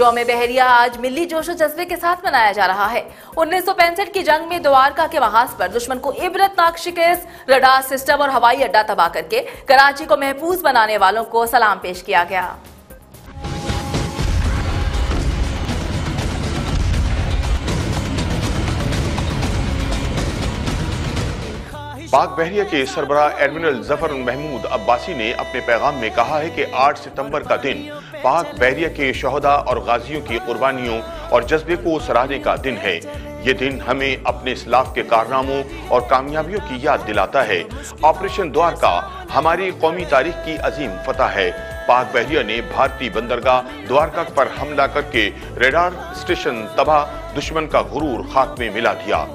यौम बहरिया आज मिली जोशो जज्बे के साथ मनाया जा रहा है। 1965 की जंग में द्वारका के महाज पर दुश्मन को इबरतनाक शिकस्त, रडार सिस्टम और हवाई अड्डा तबाह करके कराची को महफूज बनाने वालों को सलाम पेश किया गया। पाक बहरिया के सरबरा एडमिरल जफरुल महमूद अब्बासी ने अपने पैगाम में कहा है कि 8 सितंबर का दिन पाक बहरिया के शहदा और गाजियों की कुर्बानियों और जज्बे को सराहने का दिन है। ये दिन हमें अपने इस्लाफ के कारनामों और कामयाबियों की याद दिलाता है। ऑपरेशन द्वारका हमारी कौमी तारीख की अजीम फतह है। पाक बहरिया ने भारतीय बंदरगाह द्वारका पर हमला करके रेडार स्टेशन तबाह, दुश्मन का गुरूर खात्मे मिला दिया।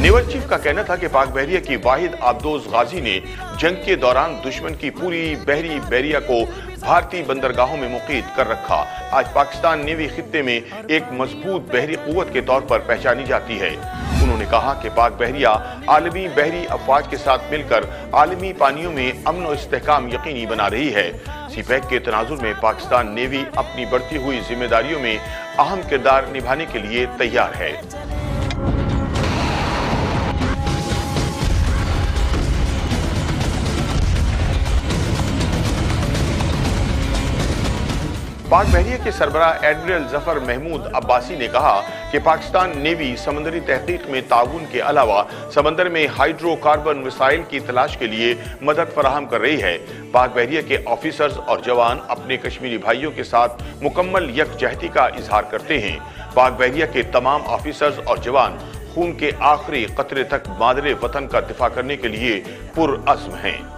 नेवल चीफ का कहना था कि पाक बहरिया की वाहिद आबदोज गाजी ने जंग के दौरान दुश्मन की पूरी बहरी बहरिया को भारतीय बंदरगाहों में मुकीद कर रखा। आज पाकिस्तान नेवी खित्ते में एक मजबूत बहरी कुव्वत के तौर पर पहचानी जाती है। उन्होंने कहा कि पाक बहरिया आलमी बहरी अफवाज के साथ मिलकर आलमी पानियों में अमन और इस्तेहकाम यकीनी बना रही है। सीपैक के तनाजुर में पाकिस्तान नेवी अपनी बढ़ती हुई जिम्मेदारियों में अहम किरदार निभाने के लिए तैयार है। पाक बहरिया के सरबरा एडमिरल जफर महमूद अब्बासी ने कहा कि पाकिस्तान नेवी समंदरी तहकीक में ताउन के अलावा समंदर में हाइड्रोकार्बन वसाइल की तलाश के लिए मदद फराहम कर रही है। पाक बहरिया के ऑफिसर्स और जवान अपने कश्मीरी भाइयों के साथ मुकम्मल यकजहती का इजहार करते हैं। पाक बहरिया के तमाम ऑफिसर्स और जवान खून के आखिरी कतरे तक मादरे वतन का दिफा करने के लिए पुरअज़्म हैं।